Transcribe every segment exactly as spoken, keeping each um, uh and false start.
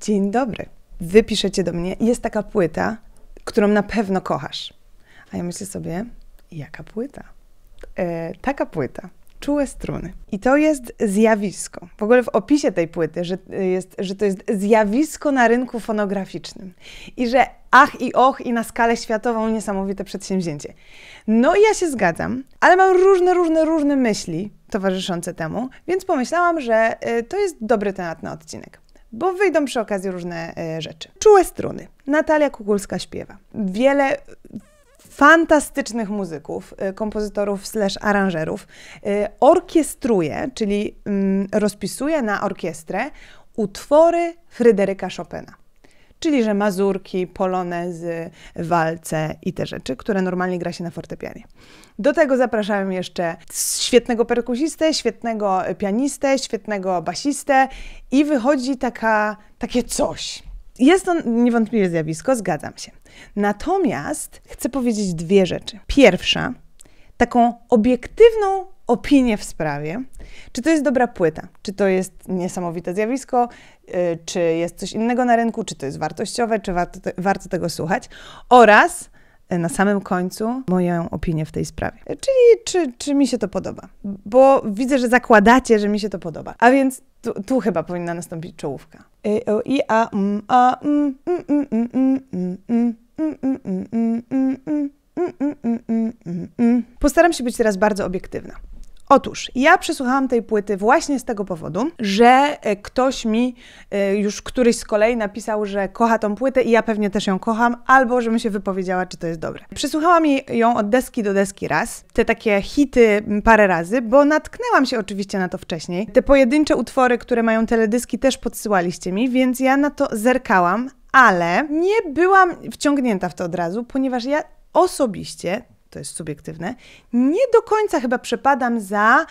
dzień dobry, wy piszecie do mnie, jest taka płyta, którą na pewno kochasz. A ja myślę sobie, jaka płyta? E, taka płyta, Czułe struny. I to jest zjawisko, w ogóle w opisie tej płyty, że, jest, że to jest zjawisko na rynku fonograficznym. I że ach i och i na skalę światową niesamowite przedsięwzięcie. No i ja się zgadzam, ale mam różne, różne, różne myśli towarzyszące temu, więc pomyślałam, że to jest dobry temat na odcinek, bo wyjdą przy okazji różne rzeczy. Czułe struny. Natalia Kukulska śpiewa. Wiele fantastycznych muzyków, kompozytorów slash aranżerów orkiestruje, czyli rozpisuje na orkiestrę utwory Fryderyka Chopina. Czyli, że mazurki, polonezy, walce i te rzeczy, które normalnie gra się na fortepianie. Do tego zapraszałem jeszcze świetnego perkusistę, świetnego pianistę, świetnego basistę i wychodzi taka, takie coś. Jest to niewątpliwie zjawisko, zgadzam się. Natomiast chcę powiedzieć dwie rzeczy. Pierwsza, taką obiektywną opinię w sprawie, czy to jest dobra płyta, czy to jest niesamowite zjawisko, yy, czy jest coś innego na rynku, czy to jest wartościowe, czy warto, te, warto tego słuchać. Oraz yy, na samym końcu moją opinię w tej sprawie, yy, czyli czy, czy mi się to podoba, bo widzę, że zakładacie, że mi się to podoba, a więc tu, tu chyba powinna nastąpić czołówka. Postaram się być teraz bardzo obiektywna. Otóż ja przesłuchałam tej płyty właśnie z tego powodu, że ktoś mi już któryś z kolei napisał, że kocha tą płytę i ja pewnie też ją kocham, albo żebym się wypowiedziała, czy to jest dobre. Przesłuchałam ją od deski do deski raz, te takie hity parę razy, bo natknęłam się oczywiście na to wcześniej. Te pojedyncze utwory, które mają teledyski, też podsyłaliście mi, więc ja na to zerkałam, ale nie byłam wciągnięta w to od razu, ponieważ ja osobiście, to jest subiektywne, nie do końca chyba przepadam za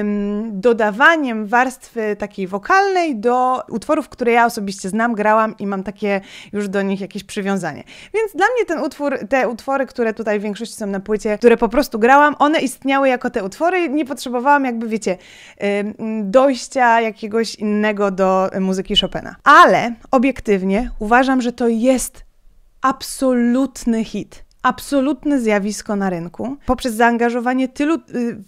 ym, dodawaniem warstwy takiej wokalnej do utworów, które ja osobiście znam, grałam i mam takie już do nich jakieś przywiązanie. Więc dla mnie ten utwór, te utwory, które tutaj w większości są na płycie, które po prostu grałam, one istniały jako te utwory, nie potrzebowałam jakby, wiecie, ym, dojścia jakiegoś innego do muzyki Chopina. Ale obiektywnie uważam, że to jest absolutny hit. Absolutne zjawisko na rynku. Poprzez zaangażowanie tylu y,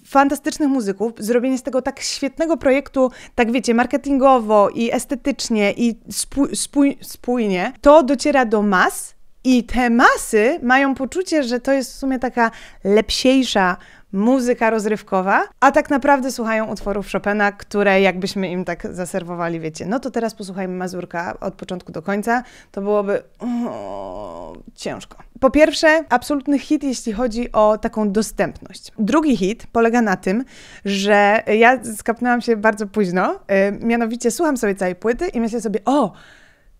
fantastycznych muzyków, zrobienie z tego tak świetnego projektu, tak wiecie, marketingowo i estetycznie i spój, spój, spójnie, to dociera do mas i te masy mają poczucie, że to jest w sumie taka lepsiejsza muzyka rozrywkowa, a tak naprawdę słuchają utworów Chopina, które jakbyśmy im tak zaserwowali, wiecie, no to teraz posłuchajmy mazurka od początku do końca, to byłoby o, ciężko. Po pierwsze, absolutny hit, jeśli chodzi o taką dostępność. Drugi hit polega na tym, że ja skapnęłam się bardzo późno, yy, mianowicie słucham sobie całej płyty i myślę sobie, o,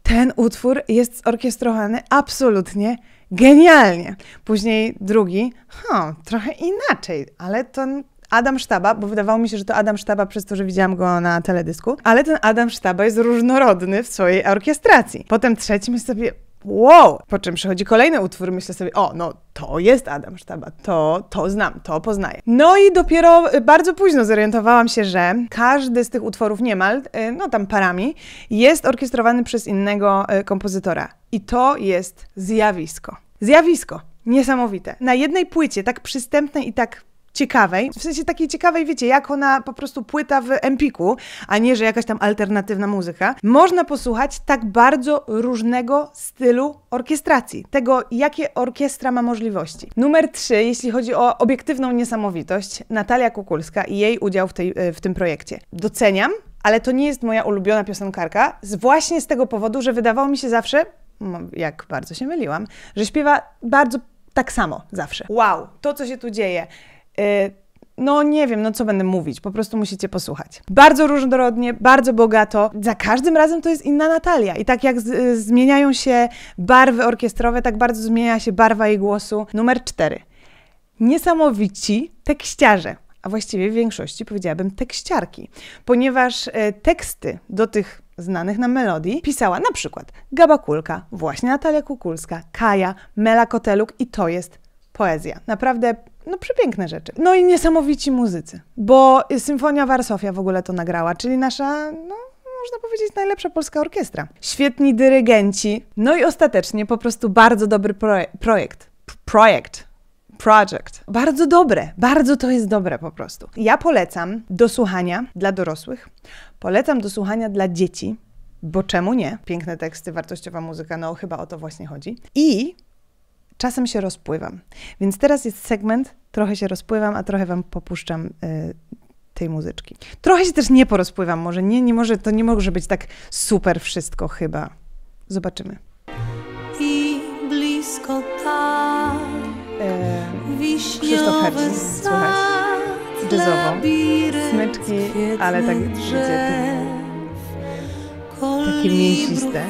ten utwór jest zorkiestrowany absolutnie genialnie. Później drugi, ha, trochę inaczej, ale to Adam Sztaba, bo wydawało mi się, że to Adam Sztaba przez to, że widziałam go na teledysku, ale ten Adam Sztaba jest różnorodny w swojej orkiestracji. Potem trzeci myślę sobie, wow! Po czym przychodzi kolejny utwór, myślę sobie, o, no to jest Adam Sztaba, to, to znam, to poznaję. No i dopiero bardzo późno zorientowałam się, że każdy z tych utworów niemal, no tam parami, jest orkiestrowany przez innego kompozytora. I to jest zjawisko. Zjawisko niesamowite. Na jednej płycie, tak przystępnej i tak ciekawej, w sensie takiej ciekawej, wiecie, jak ona po prostu płyta w Empiku, a nie, że jakaś tam alternatywna muzyka, można posłuchać tak bardzo różnego stylu orkiestracji, tego, jakie orkiestra ma możliwości. Numer trzy, jeśli chodzi o obiektywną niesamowitość, Natalia Kukulska i jej udział w, tej, w tym projekcie. Doceniam, ale to nie jest moja ulubiona piosenkarka, właśnie z tego powodu, że wydawało mi się zawsze, jak bardzo się myliłam, że śpiewa bardzo tak samo zawsze. Wow, to co się tu dzieje, no nie wiem, no co będę mówić, po prostu musicie posłuchać. Bardzo różnorodnie, bardzo bogato, za każdym razem to jest inna Natalia i tak jak z, zmieniają się barwy orkiestrowe, tak bardzo zmienia się barwa jej głosu. Numer cztery. Niesamowici tekściarze, a właściwie w większości powiedziałabym tekściarki, ponieważ e, teksty do tych znanych nam melodii pisała na przykład Gaba Kulka, właśnie Natalia Kukulska, Kaja, Mela Koteluk i to jest poezja. Naprawdę no przepiękne rzeczy. No i niesamowici muzycy, bo Symfonia Warszawia w ogóle to nagrała, czyli nasza, no można powiedzieć, najlepsza polska orkiestra. Świetni dyrygenci, no i ostatecznie po prostu bardzo dobry proje projekt. P projekt. Project. Bardzo dobre, bardzo to jest dobre po prostu. Ja polecam do słuchania dla dorosłych, polecam do słuchania dla dzieci, bo czemu nie? Piękne teksty, wartościowa muzyka, no chyba o to właśnie chodzi. I czasem się rozpływam, więc teraz jest segment, trochę się rozpływam, a trochę wam popuszczam y, tej muzyczki. Trochę się też nie porozpływam, może nie, nie może, to nie może być tak super wszystko chyba. Zobaczymy. I blisko tam Krzysztof Hercis, słychać jazzową, smyczki, ale tak wiecie, takie mięsiste.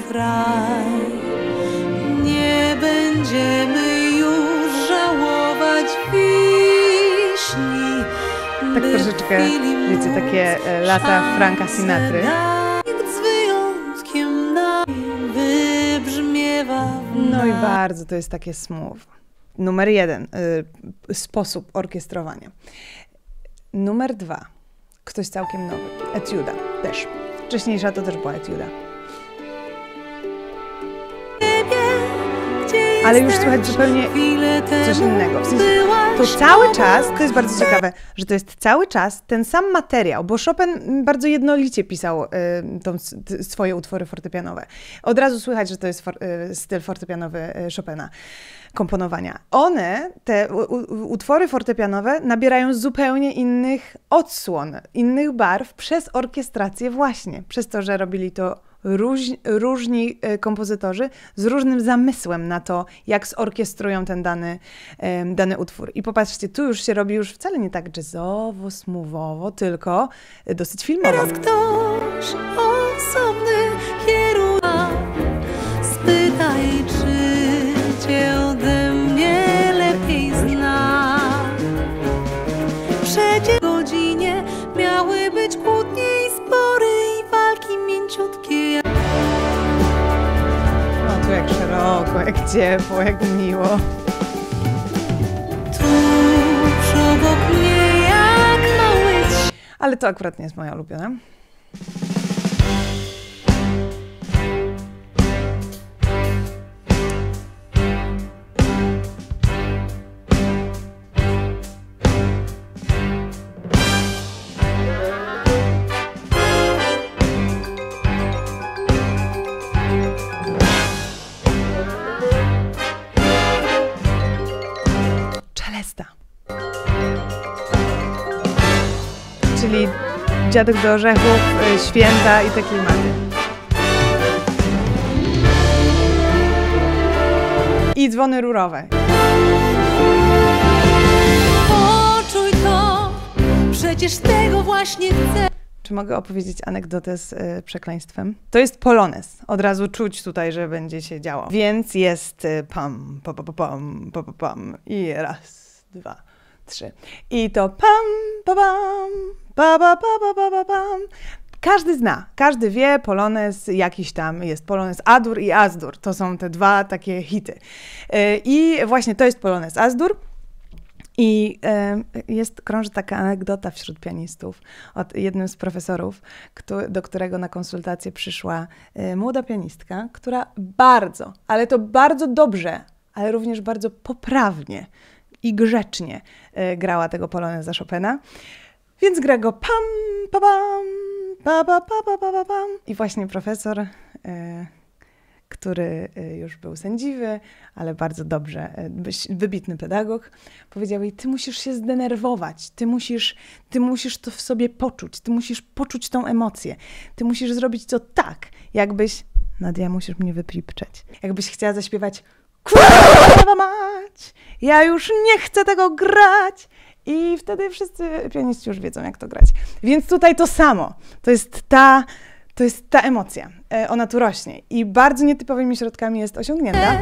Nie będziemy już żałować wiśni. Tak troszeczkę, wiecie, takie lata Franka Sinatry. No i bardzo to jest takie smooth. Numer jeden. Y, sposób orkiestrowania. Numer dwa. Ktoś całkiem nowy. Etiuda też. Wcześniejsza to też była etiuda. Ale już słychać zupełnie coś innego. W sensie, to cały czas, to jest bardzo ciekawe, że to jest cały czas ten sam materiał, bo Chopin bardzo jednolicie pisał y, tą, t, swoje utwory fortepianowe. Od razu słychać, że to jest for, y, styl fortepianowy y, Chopina, komponowania. One, te u, u, utwory fortepianowe, nabierają zupełnie innych odsłon, innych barw przez orkiestrację właśnie, przez to, że robili to Różni, różni kompozytorzy z różnym zamysłem na to, jak zorkiestrują ten dany, dany utwór. I popatrzcie, tu już się robi już wcale nie tak jazzowo, smoowowo, tylko dosyć filmowo. Teraz ktoś osobny kieruje, spytaj, czy cię ode mnie lepiej zna. Przecież w godzinie miały być kłótnie i spory i walki mięciutkie. No tu jak szeroko, jak ciepło, jak miło. Tuż obok mnie jak mały. Ale to akurat nie jest moja ulubiona. Czyli dziadek do orzechów, święta i te klimaty. I dzwony rurowe. Poczuj to, przecież tego właśnie chcę. Czy mogę opowiedzieć anegdotę z y, przekleństwem? To jest polonez. Od razu czuć tutaj, że będzie się działo. Więc jest y, pam, pam, pam, pam, pam, pam i raz, dwa, trzy. I to pam, pam, pam. Ba, ba, ba, ba, ba, ba. Każdy zna, każdy wie, polonez jakiś tam jest, polonez Adur i Azdur, to są te dwa takie hity. I właśnie to jest polonez Azdur i jest, krąży taka anegdota wśród pianistów od jednym z profesorów, do którego na konsultację przyszła młoda pianistka, która bardzo, ale to bardzo dobrze, ale również bardzo poprawnie i grzecznie grała tego poloneza Chopina. Więc gra go pam, pa, pam, pa, pa, pa, pa, pa, pam. I właśnie profesor, y, który już był sędziwy, ale bardzo dobrze, y, wybitny pedagog, powiedział jej, ty musisz się zdenerwować, ty musisz, ty musisz to w sobie poczuć, ty musisz poczuć tą emocję, ty musisz zrobić to tak, jakbyś, Nadia, musisz mnie wypipczeć, jakbyś chciała zaśpiewać kurwa mać, ja już nie chcę tego grać. I wtedy wszyscy pianiści już wiedzą, jak to grać. Więc tutaj to samo. To jest ta, to jest ta emocja. E, ona tu rośnie. I bardzo nietypowymi środkami jest osiągnięta.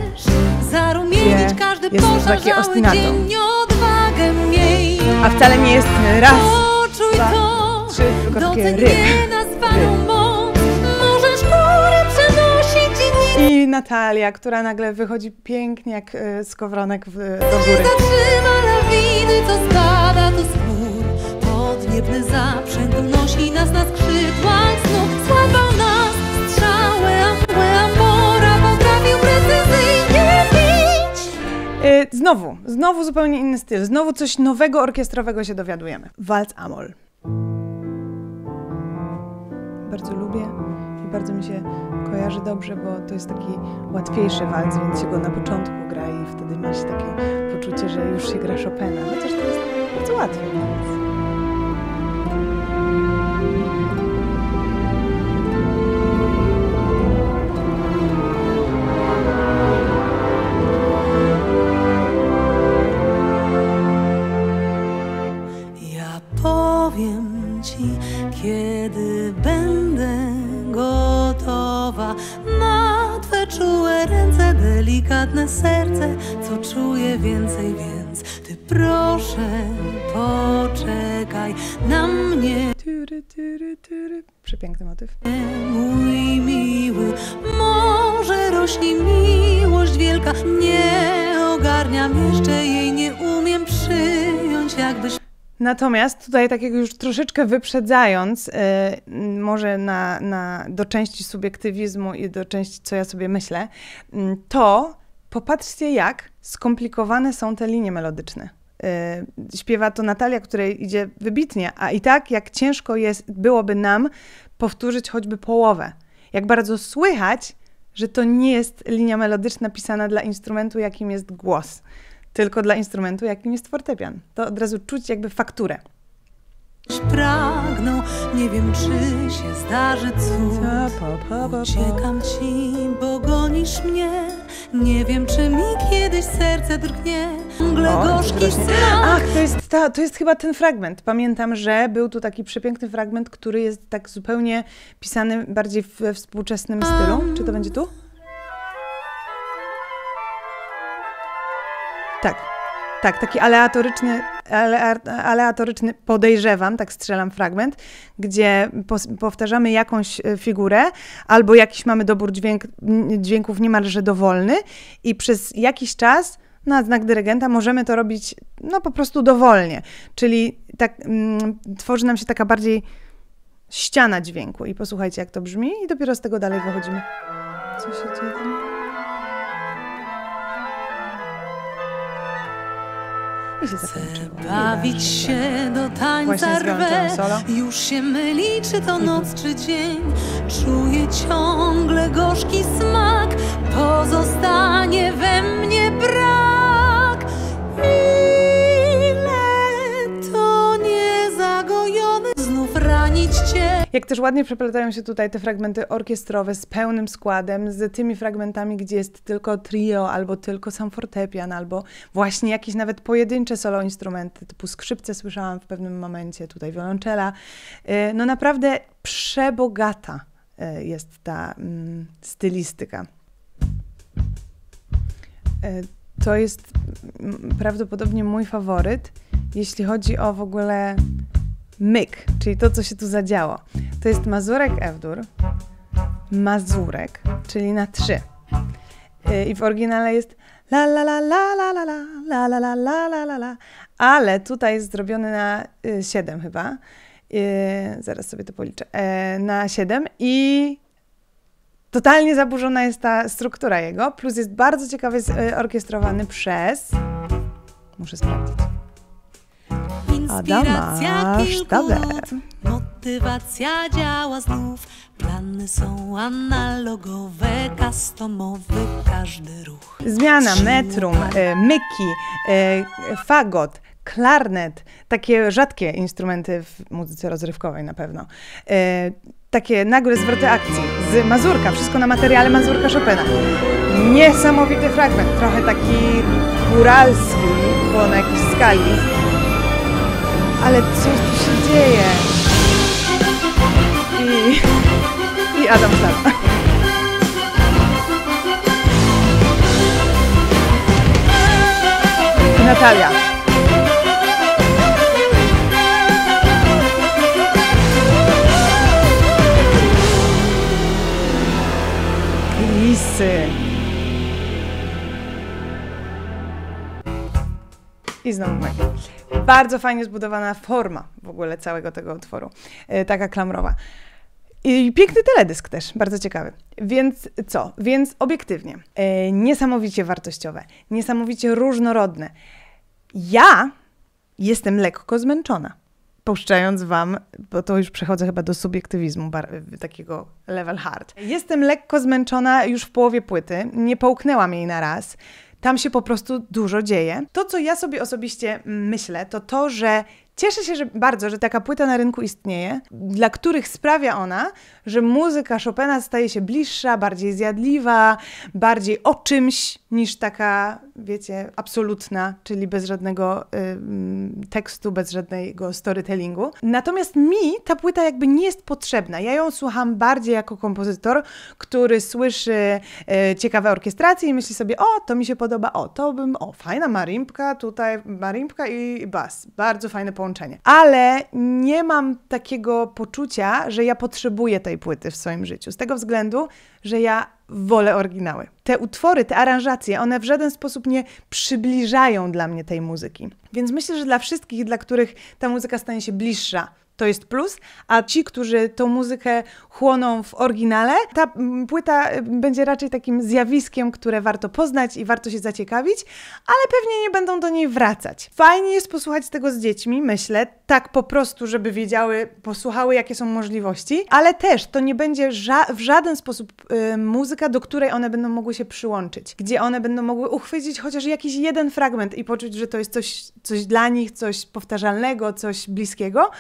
Zarumienić każdy pożarzały dzień, odwagę miej. A wcale nie jest raz, dwa, to, trzy, tylko takie ry. I Natalia, która nagle wychodzi pięknie jak y, skowronek w, do góry. To spada, to spór, podniebny zaprzęg unosi nas na skrzydłach znów. Znowu, znowu zupełnie inny styl, znowu coś nowego, orkiestrowego się dowiadujemy. Walc Amol. Bardzo lubię i bardzo mi się kojarzy dobrze, bo to jest taki łatwiejszy walc, więc się go na początku gra i wtedy ma się takie poczucie, że już się gra Chopina, chociaż to jest bardzo łatwy walc. Powiem ci, kiedy będę gotowa, na twe czułe ręce, delikatne serce, co czuję więcej, więc ty proszę poczekaj na mnie. Tury, tury, tury. Przepiękny motyw. Mój miły, może rośnie miłość wielka, nie ogarniam jeszcze jej, nie umiem przyjąć, jakbyś... Natomiast tutaj, tak jak już troszeczkę wyprzedzając, yy, może na, na, do części subiektywizmu i do części, co ja sobie myślę, yy, to popatrzcie, jak skomplikowane są te linie melodyczne. Yy, śpiewa to Natalia, której idzie wybitnie, a i tak jak ciężko jest, byłoby nam powtórzyć choćby połowę. Jak bardzo słychać, że to nie jest linia melodyczna pisana dla instrumentu, jakim jest głos, tylko dla instrumentu, jakim jest fortepian. To od razu czuć jakby fakturę. Pragnął, nie wiem, czy się zdarzy cud. Uciekam ci, bo gonisz mnie. Nie wiem, czy mi kiedyś serce drgnie. O, gorzki Ach, to jest, ta, to jest chyba ten fragment. Pamiętam, że był tu taki przepiękny fragment, który jest tak zupełnie pisany bardziej we współczesnym stylu. Czy to będzie tu? Tak, tak, taki aleatoryczny, ale, aleatoryczny, podejrzewam, tak strzelam fragment, gdzie po, powtarzamy jakąś figurę albo jakiś mamy dobór dźwięk, dźwięków niemalże dowolny i przez jakiś czas na znak dyrygenta możemy to robić no po prostu dowolnie, czyli tak, mm, tworzy nam się taka bardziej ściana dźwięku i posłuchajcie, jak to brzmi i dopiero z tego dalej wychodzimy. Co się dzieje tam? Chcę bawić się do tańca rwę, już się myli, czy to noc, czy dzień. Czuję ciągle gorzki smak, pozostanie we mnie brak. Ile to niezagojone, znów ranić cię. Jak też ładnie przeplatają się tutaj te fragmenty orkiestrowe z pełnym składem, z tymi fragmentami, gdzie jest tylko trio, albo tylko sam fortepian, albo właśnie jakieś nawet pojedyncze solo instrumenty, typu skrzypce słyszałam w pewnym momencie, tutaj wiolonczela. No naprawdę przebogata jest ta stylistyka. To jest prawdopodobnie mój faworyt, jeśli chodzi o w ogóle... myk, czyli to, co się tu zadziało. To jest mazurek F-dur, mazurek, czyli na trzy. I w oryginale jest la la la la la la la la la la la la la, ale tutaj jest zrobiony na siedem chyba. Zaraz sobie to policzę. Na siedem i totalnie zaburzona jest ta struktura jego, plus jest bardzo ciekawie zorkiestrowany przez... Muszę sprawdzić. Adama Sztabę. Motywacja działa znów. Plany są analogowe, customowy każdy ruch. Zmiana metrum, myki, fagot, klarnet. Takie rzadkie instrumenty w muzyce rozrywkowej na pewno. Takie nagłe zwroty akcji z mazurka. Wszystko na materiale mazurka Chopina. Niesamowity fragment. Trochę taki góralski, bo na jakiejś skali. Ale coś tu się dzieje. I, i Adam Sztaba. Natalia. Lisy. I znowu Mike. Bardzo fajnie zbudowana forma w ogóle całego tego utworu, taka klamrowa. I piękny teledysk też, bardzo ciekawy. Więc co? Więc obiektywnie, e, niesamowicie wartościowe, niesamowicie różnorodne. Ja jestem lekko zmęczona, puszczając wam, bo to już przechodzę chyba do subiektywizmu, bar, takiego level hard. Jestem lekko zmęczona już w połowie płyty, nie połknęłam jej na raz. Tam się po prostu dużo dzieje. To, co ja sobie osobiście myślę, to to, że cieszę się że bardzo, że taka płyta na rynku istnieje, dla których sprawia ona, że muzyka Chopina staje się bliższa, bardziej zjadliwa, bardziej o czymś niż taka, wiecie, absolutna, czyli bez żadnego y, tekstu, bez żadnego storytellingu. Natomiast mi ta płyta jakby nie jest potrzebna. Ja ją słucham bardziej jako kompozytor, który słyszy y, ciekawe orkiestracje i myśli sobie, o, to mi się podoba, o, to bym, o, fajna marimpka, tutaj marimpka i bas. Bardzo fajne połączenie. Ale nie mam takiego poczucia, że ja potrzebuję tej płyty w swoim życiu. Z tego względu, że ja wolę oryginały. Te utwory, te aranżacje, one w żaden sposób nie przybliżają dla mnie tej muzyki. Więc myślę, że dla wszystkich, dla których ta muzyka stanie się bliższa, to jest plus, a ci, którzy tą muzykę chłoną w oryginale, ta płyta będzie raczej takim zjawiskiem, które warto poznać i warto się zaciekawić, ale pewnie nie będą do niej wracać. Fajnie jest posłuchać tego z dziećmi, myślę, tak po prostu, żeby wiedziały, posłuchały, jakie są możliwości, ale też to nie będzie ża w żaden sposób yy, muzyka, do której one będą mogły się przyłączyć, gdzie one będą mogły uchwycić chociaż jakiś jeden fragment i poczuć, że to jest coś, coś dla nich, coś powtarzalnego, coś bliskiego,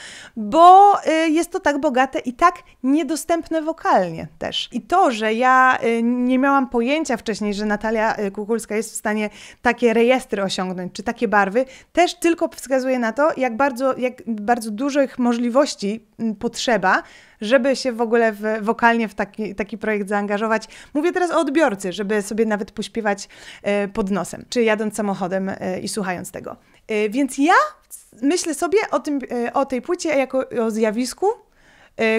bo jest to tak bogate i tak niedostępne wokalnie też. I to, że ja nie miałam pojęcia wcześniej, że Natalia Kukulska jest w stanie takie rejestry osiągnąć, czy takie barwy, też tylko wskazuje na to, jak bardzo, jak bardzo dużych możliwości potrzeba, żeby się w ogóle w, wokalnie w taki, taki projekt zaangażować. Mówię teraz o odbiorcy, żeby sobie nawet pośpiewać pod nosem, czy jadąc samochodem i słuchając tego. Więc ja myślę sobie o, tym, o tej płycie jako o zjawisku,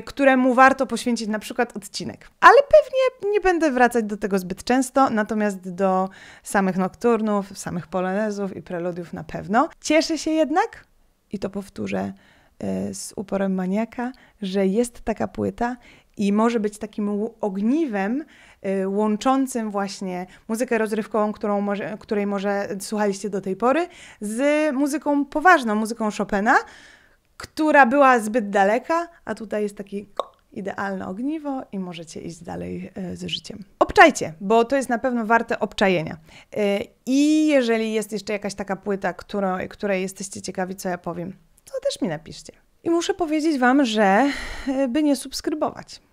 któremu warto poświęcić na przykład odcinek. Ale pewnie nie będę wracać do tego zbyt często, natomiast do samych nokturnów, samych polonezów i preludiów na pewno. Cieszę się jednak, i to powtórzę z uporem maniaka, że jest taka płyta i może być takim ogniwem łączącym właśnie muzykę rozrywkową, którą może, której może słuchaliście do tej pory, z muzyką poważną, muzyką Chopina, która była zbyt daleka, a tutaj jest taki idealne ogniwo i możecie iść dalej z życiem. Obczajcie, bo to jest na pewno warte obczajenia. I jeżeli jest jeszcze jakaś taka płyta, której, której jesteście ciekawi, co ja powiem, to też mi napiszcie. I muszę powiedzieć wam, że by nie subskrybować.